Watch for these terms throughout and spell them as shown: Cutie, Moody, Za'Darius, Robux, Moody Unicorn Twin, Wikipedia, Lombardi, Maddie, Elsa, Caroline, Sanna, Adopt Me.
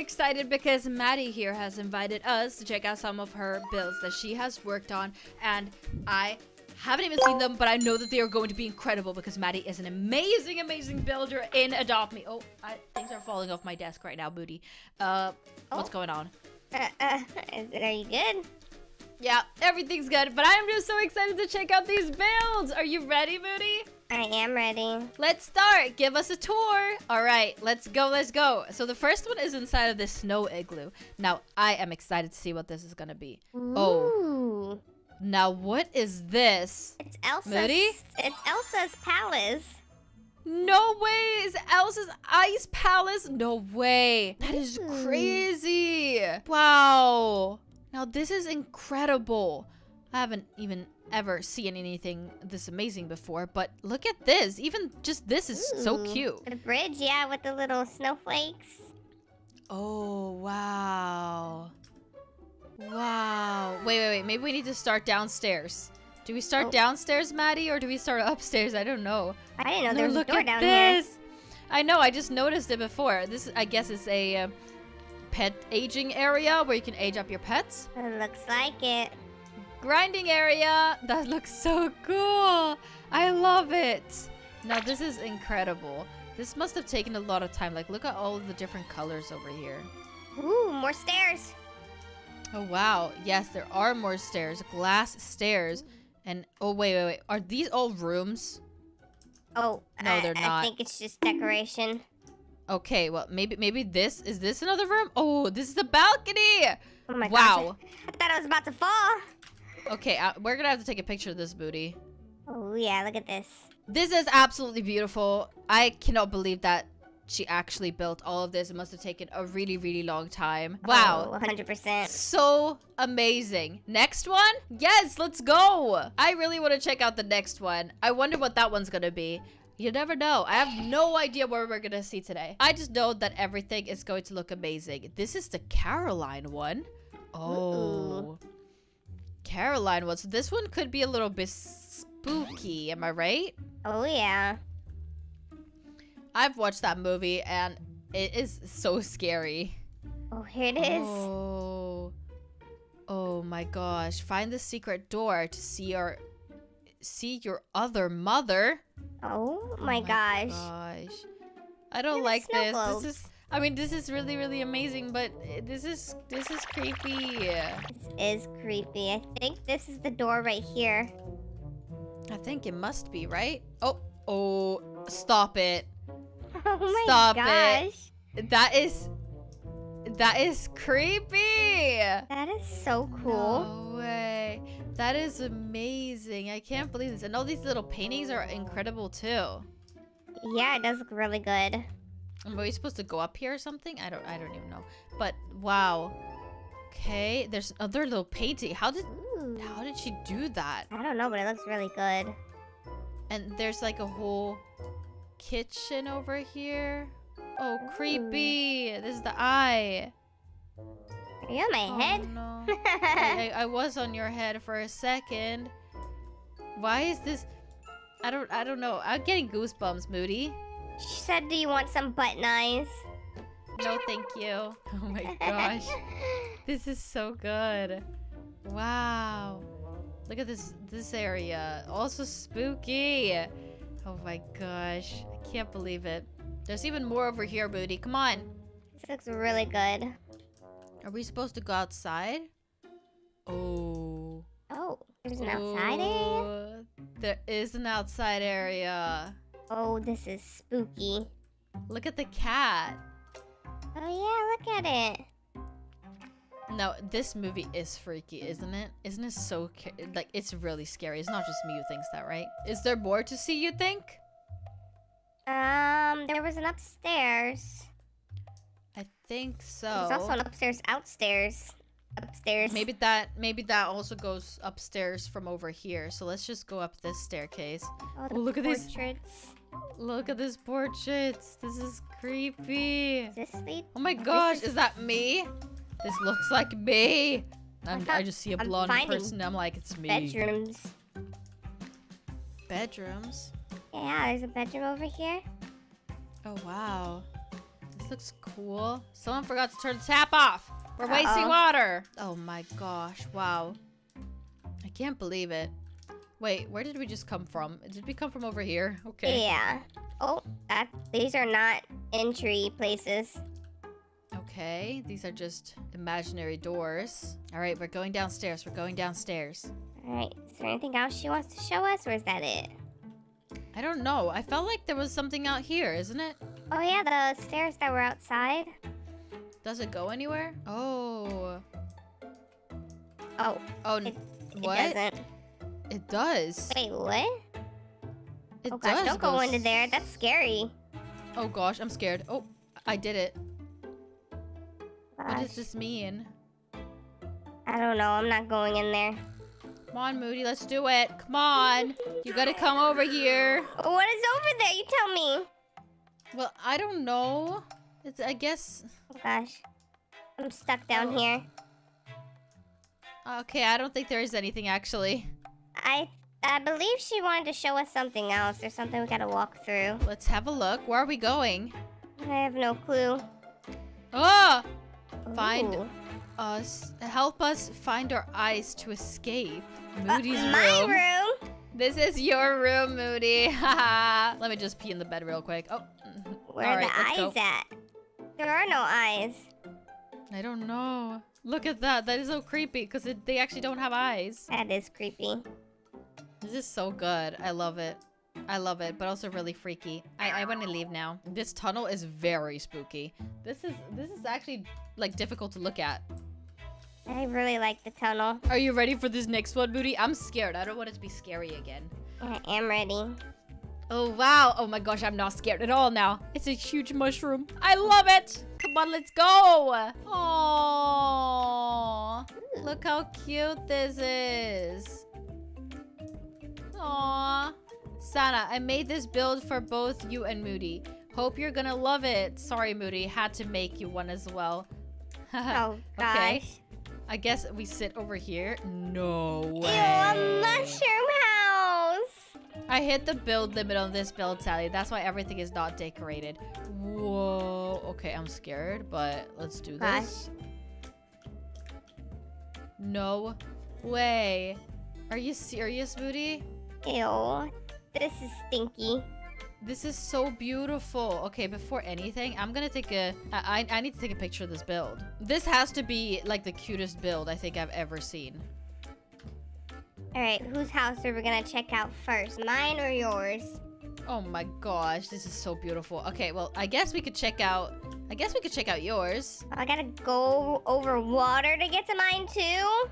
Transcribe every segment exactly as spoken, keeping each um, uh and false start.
excited because Maddie here has invited us to check out some of her builds that she has worked on, and I haven't even seen them, but I know that they are going to be incredible because Maddie is an amazing, amazing builder in Adopt Me. Oh, I, things are falling off my desk right now, Moody. Uh, oh. What's going on? Uh, uh, are you good? Yeah, everything's good, but I am just so excited to check out these builds. Are you ready, Moody? I am ready. Let's start. Give us a tour. All right, let's go, let's go. So the first one is inside of this snow igloo. Now, I am excited to see what this is going to be. Ooh. Oh. Now, what is this? It's Elsa's. Moody? It's Elsa's palace. No way. It's Elsa's ice palace. No way. That is Ooh. crazy. Wow. Now, this is incredible. I haven't even ever seen anything this amazing before, but look at this. Even just this is Ooh. so cute. The bridge, yeah, with the little snowflakes. Oh, wow. Wow. Wait, wait, wait. Maybe we need to start downstairs. Do we start oh. downstairs, Maddie, or do we start upstairs? I don't know. I didn't know no, there was a door down this. here. I know. I just noticed it before. This, I guess, is a uh, pet aging area where you can age up your pets. It looks like it. Grinding area. That looks so cool. I love it. Now, this is incredible. This must have taken a lot of time. Like, look at all of the different colors over here. Ooh, more stairs. Oh, wow. Yes, there are more stairs. Glass stairs. And, oh, wait, wait, wait. Are these all rooms? Oh, no, I, they're not. I think it's just decoration. Okay, well, maybe maybe this. Is this another room? Oh, this is the balcony. Oh, my wow. gosh. I thought I was about to fall. Okay, I, we're going to have to take a picture of this, Booty. Oh, yeah, look at this. This is absolutely beautiful. I cannot believe that she actually built all of this. It must have taken a really, really long time. Wow. Oh, one hundred percent. So amazing. Next one? Yes, let's go. I really want to check out the next one. I wonder what that one's going to be. You never know. I have no idea what we're going to see today. I just know that everything is going to look amazing. This is the Caroline one. Oh. Uh-oh. Caroline one. So this one could be a little bit spooky. Am I right? Oh, yeah. I've watched that movie, and it is so scary. Oh, here it is. Oh, oh my gosh. Find the secret door to see our, see your other mother. Oh, my, oh my gosh. gosh. I don't like this. Globes. This is, I mean, this is really, really amazing, but this is, this is creepy. This is creepy. I think this is the door right here. I think it must be, right? Oh, oh, stop it. Oh my Stop gosh. It. That is that is creepy. That is so cool. No way. That is amazing. I can't believe this. And all these little paintings are incredible too. Yeah, it does look really good. Are we supposed to go up here or something? I don't I don't even know. But wow. Okay, there's another little painting. How did Ooh. how did she do that? I don't know, but it looks really good. And there's like a whole kitchen over here. Oh, creepy. Ooh. This is the eye. Are you on my oh, head? No. I, I was on your head for a second. Why is this? I don't I don't know. I'm getting goosebumps, Moody. She said, do you want some button eyes? No, thank you. Oh my gosh. This is so good. Wow. Look at this this area. Also spooky. Oh my gosh. I can't believe it. There's even more over here, Booty. Come on. This looks really good. Are we supposed to go outside? Oh. Oh, there's an oh, outside area? There is an outside area. Oh, this is spooky. Look at the cat. Oh yeah, look at it. Now, this movie is freaky, isn't it? Isn't it so... Like, it's really scary. It's not just me who thinks that, right? Is there more to see, you think? Um, there was an upstairs. I think so. There's also an upstairs, outstairs. Upstairs. Maybe that Maybe that also goes upstairs from over here. So let's just go up this staircase. Oh, oh look portraits. at these... Look at these portraits. This is creepy. Is this the... Oh my gosh, is... is that me? This looks like me. I'm, I just see a blonde I'm person. I'm like, it's me. Bedrooms. Bedrooms? Yeah, there's a bedroom over here. Oh, wow. Is This looks cool. Someone forgot to turn the tap off. We're uh-oh. wasting water. Oh my gosh. Wow. I can't believe it. Wait, where did we just come from? Did we come from over here? Okay. Yeah. Oh, that, these are not entry places. Okay, these are just imaginary doors. All right, we're going downstairs. We're going downstairs. All right, is there anything else she wants to show us, or is that it? I don't know. I felt like there was something out here, isn't it? Oh, yeah, the stairs that were outside. Does it go anywhere? Oh. Oh. Oh, it, what? It doesn't. It does. Wait, what? It oh, gosh, does don't go, go into there. That's scary. Oh, gosh, I'm scared. Oh, I did it. Gosh. What does this mean? I don't know. I'm not going in there. Come on, Moody. Let's do it. Come on. You gotta come over here. What is over there? You tell me. Well, I don't know. It's, I guess... Oh, gosh. I'm stuck down oh. here. Okay, I don't think there is anything, actually. I I believe she wanted to show us something else or something we gotta walk through. Let's have a look. Where are we going? I have no clue. Oh! Ooh. Find us. Help us find our eyes to escape. Moody's uh, my room. My room? This is your room, Moody. Let me just pee in the bed real quick. Oh. Where All are right, the eyes go. at? There are no eyes. I don't know. Look at that. That is so creepy because they actually don't have eyes. That is creepy. This is so good. I love it. I love it, but also really freaky. I, I want to leave now. This tunnel is very spooky. This is this is actually like difficult to look at. I really like the tunnel. Are you ready for this next one, Moody? I'm scared. I don't want it to be scary again. I am ready. Oh, wow. Oh, my gosh. I'm not scared at all now. It's a huge mushroom. I love it. Come on, let's go. Oh, look how cute this is. Aw. Sanna, I made this build for both you and Moody. Hope you're gonna love it. Sorry, Moody. Had to make you one as well. Oh, gosh. Okay. I guess we sit over here. No way. Ew, a mushroom house. I hit the build limit on this build, Sally. That's why everything is not decorated. Whoa. Okay, I'm scared, but let's do Gosh. this. No way. Are you serious, Moody? Ew. This is stinky. This is so beautiful. Okay, before anything, I'm gonna take a... I, I need to take a picture of this build. This has to be, like, the cutest build I think I've ever seen. Alright, whose house are we gonna check out first? Mine or yours? Oh my gosh, this is so beautiful. Okay, well, I guess we could check out... I guess we could check out yours. I gotta go over water to get to mine, too?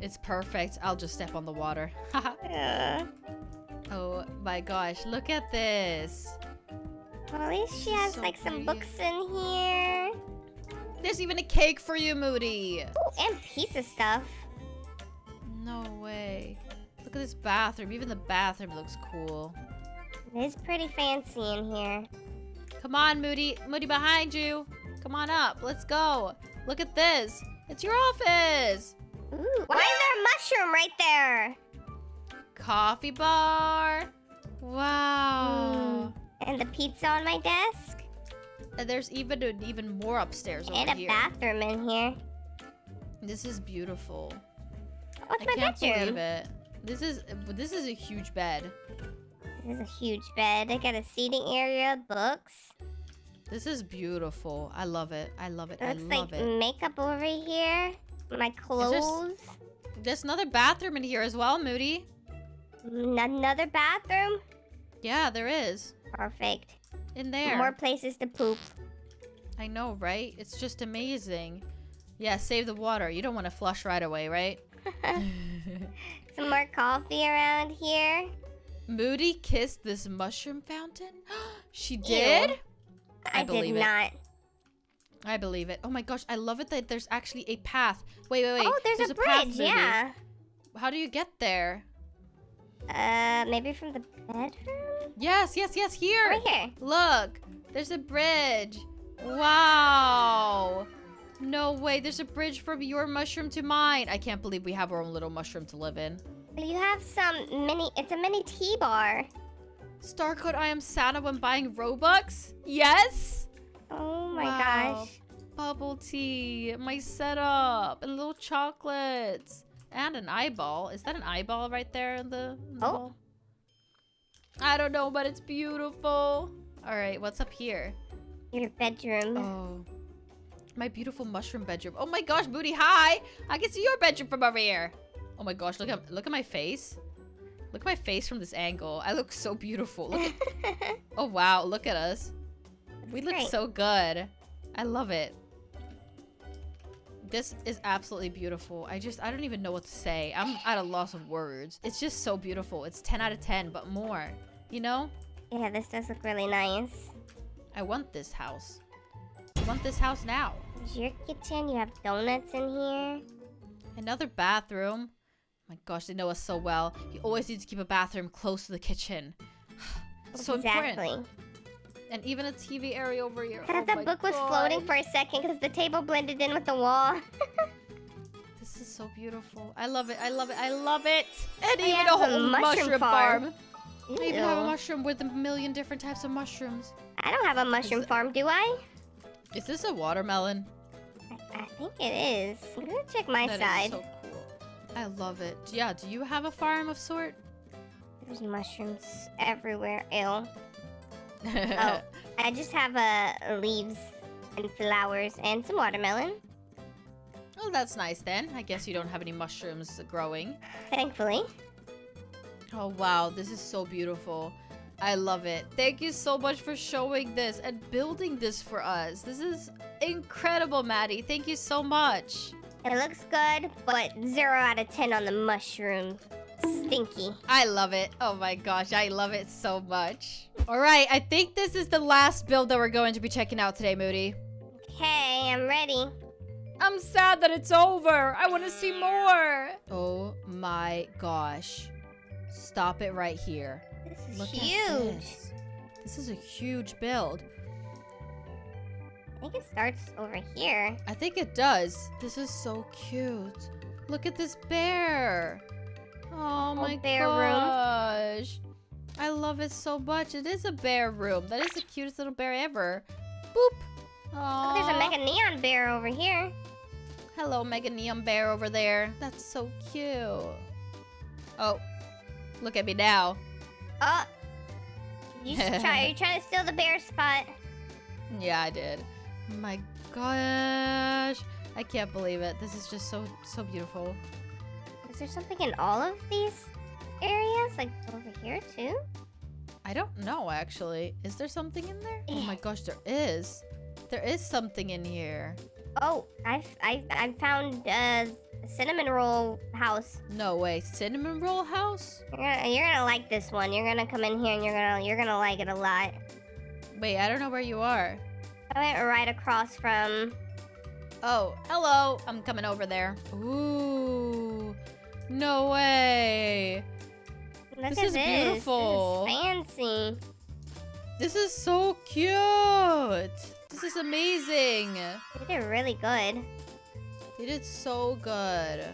It's perfect. I'll just step on the water. Haha. uh. Oh my gosh, look at this. Well, at least she has so like pretty. some books in here. There's even a cake for you, Moody. Ooh, and pizza stuff. No way. Look at this bathroom. Even the bathroom looks cool. It is pretty fancy in here. Come on, Moody. Moody, behind you. Come on up. Let's go. Look at this. It's your office. Ooh, why is there a mushroom right there? Coffee bar. Wow. Mm. And the pizza on my desk. And there's even even more upstairs over here. And a bathroom in here. This is beautiful. What's my bedroom? I can't believe it. This is this is a huge bed. This is a huge bed. I got a seating area, books. This is beautiful. I love it. I love it. I love it. Looks like makeup over here. My clothes. There's another bathroom in here as well, Moody. Another bathroom? Yeah, there is. Perfect. In there. More places to poop. I know, right? It's just amazing. Yeah, save the water. You don't want to flush right away, right? Some more coffee around here. Moody kissed this mushroom fountain? She did? Ew. I, I believe did not. It. I believe it. Oh my gosh, I love it that there's actually a path. Wait, wait, wait. Oh, there's, there's a, a bridge, path, Moody. Yeah. How do you get there? Uh, maybe from the bedroom? Yes, yes, yes, here! Right here! Look! There's a bridge! Wow! No way, there's a bridge from your mushroom to mine! I can't believe we have our own little mushroom to live in. You have some mini... It's a mini tea bar. Star code I am Sanna when buying Robux? Yes? Oh my wow. gosh. Bubble tea, my setup, and little chocolates, and an eyeball. Is that an eyeball right there in the, in the oh. bowl? I don't know, but it's beautiful. All right, what's up here? Your bedroom. Oh, my beautiful mushroom bedroom. Oh my gosh, Moody, hi! I can see your bedroom from over here. Oh my gosh, look at look at my face. Look at my face from this angle. I look so beautiful. Look at, oh wow, look at us. That's we look great. so good. I love it. This is absolutely beautiful. I just, I don't even know what to say. I'm at a loss of words. It's just so beautiful. It's ten out of ten, but more, you know? Yeah, this does look really nice. I want this house. I want this house now. Here's your kitchen. You have donuts in here. Another bathroom. My gosh, they know us so well. You always need to keep a bathroom close to the kitchen. So exactly. important. And even a T V area over here. I thought oh that book God. was floating for a second because the table blended in with the wall. This is so beautiful. I love it. I love it. I love it. And we even a whole a mushroom, mushroom farm. farm. You even have a mushroom with a million different types of mushrooms. I don't have a mushroom is farm, do I? Is this a watermelon? I, I think it is. I'm gonna check my that side. Is so cool. I love it. Yeah, do you have a farm of sort? There's mushrooms everywhere. Ew. Oh, I just have uh, leaves and flowers and some watermelon. Oh, that's nice then. I guess you don't have any mushrooms growing. Thankfully. Oh, wow. This is so beautiful. I love it. Thank you so much for showing this and building this for us. This is incredible, Maddie. Thank you so much. It looks good, but zero out of ten on the mushroom. Stinky. I love it. Oh my gosh, I love it so much. All right, I think this is the last build that we're going to be checking out today, Moody. Okay, I'm ready. I'm sad that it's over. I want to see more. Oh my gosh. Stop it right here. This is Look huge. At this. This is a huge build. I think it starts over here. I think it does. This is so cute. Look at this bear. Oh my gosh. Room. I love it so much. It is a bear room. That is the cutest little bear ever. Boop. Oh, there's a Mega Neon bear over here. Hello, Mega Neon bear over there. That's so cute. Oh, look at me now. Oh, you should try. Are you trying to steal the bear spot? Yeah, I did. My gosh. I can't believe it. This is just so, so beautiful. Is there something in all of these areas? Like over here too? I don't know actually. Is there something in there? Oh my gosh, there is. There is something in here. Oh, I I I found a cinnamon roll house. No way, cinnamon roll house? You're gonna, you're gonna like this one. You're gonna come in here and you're gonna you're gonna like it a lot. Wait, I don't know where you are. I went right across from. Oh, hello. I'm coming over there. Ooh. No way. Look this at is this. beautiful. This is fancy. This is so cute. This is amazing. They did really good. They did so good.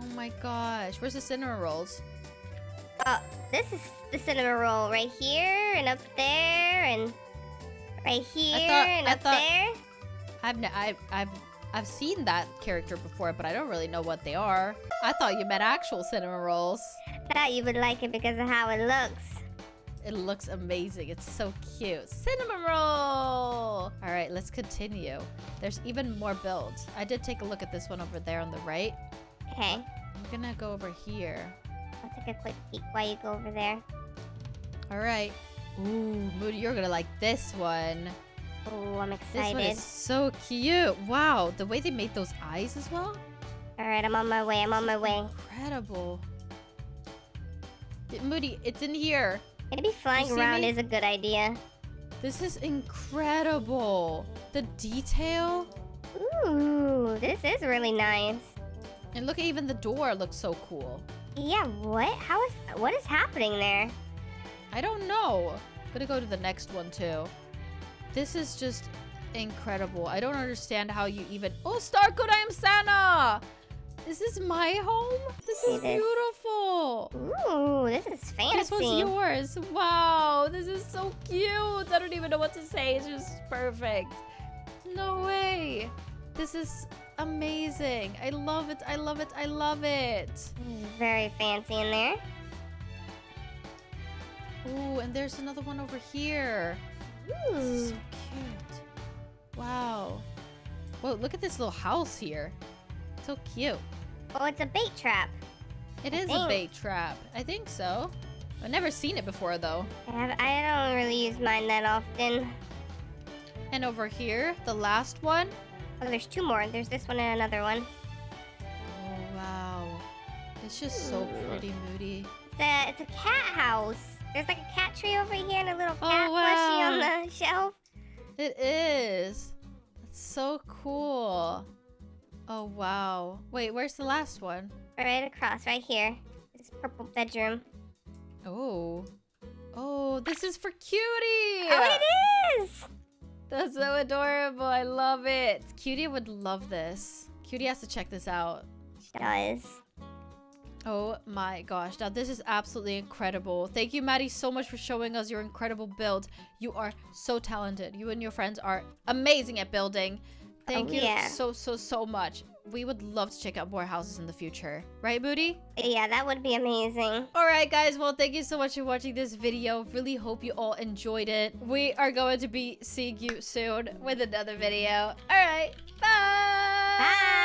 Oh my gosh. Where's the cinnamon rolls? Oh, this is the cinnamon roll right here and up there and right here I thought, and I up thought, there. I've, I've, I've I've seen that character before, but I don't really know what they are. I thought you meant actual cinnamon rolls. I thought you would like it because of how it looks. It looks amazing. It's so cute. Cinnamon roll! All right, let's continue. There's even more builds. I did take a look at this one over there on the right. Okay. I'm gonna go over here. I'll take a quick peek while you go over there. All right. Ooh, Moody, you're gonna like this one. Oh, I'm excited. This one is so cute. Wow, the way they made those eyes as well. All right, I'm on my way. I'm on my way. Incredible. Moody, it's in here. Maybe flying around is a good idea. This is incredible. The detail. Ooh, this is really nice. And look, even the door looks so cool. Yeah, what? How is, what is happening there? I don't know. I'm gonna go to the next one too. This is just incredible. I don't understand how you even... Oh, Starcode, I am Sanna! Is this my home? This is this. beautiful. Ooh, this is fancy. This was yours. Wow, this is so cute. I don't even know what to say. It's just perfect. No way. This is amazing. I love it. I love it. I love it. Very fancy in there. Ooh, and there's another one over here. Ooh. This is so cute. Wow. Whoa, look at this little house here. So cute. Oh, it's a bait trap. It I is think. a bait trap. I think so. I've never seen it before, though. I, have, I don't really use mine that often. And over here, the last one. Oh, there's two more. There's this one and another one. Oh, wow. It's just Ooh. so pretty, Moody. It's a, it's a cat house. There's like a cat tree over here and a little cat oh, wow. plushie on the shelf. It is. That's so cool. Oh, wow. Wait, where's the last one? Right across, right here. This purple bedroom. Oh. Oh, this is for Cutie! Oh, it is! That's so adorable. I love it. Cutie would love this. Cutie has to check this out. She does. Oh my gosh. Now, this is absolutely incredible. Thank you, Maddie, so much for showing us your incredible build. You are so talented. You and your friends are amazing at building. Thank oh, you yeah. so, so, so much. We would love to check out more houses in the future. Right, Moody? Yeah, that would be amazing. All right, guys. Well, thank you so much for watching this video. Really hope you all enjoyed it. We are going to be seeing you soon with another video. All right. Bye. Bye.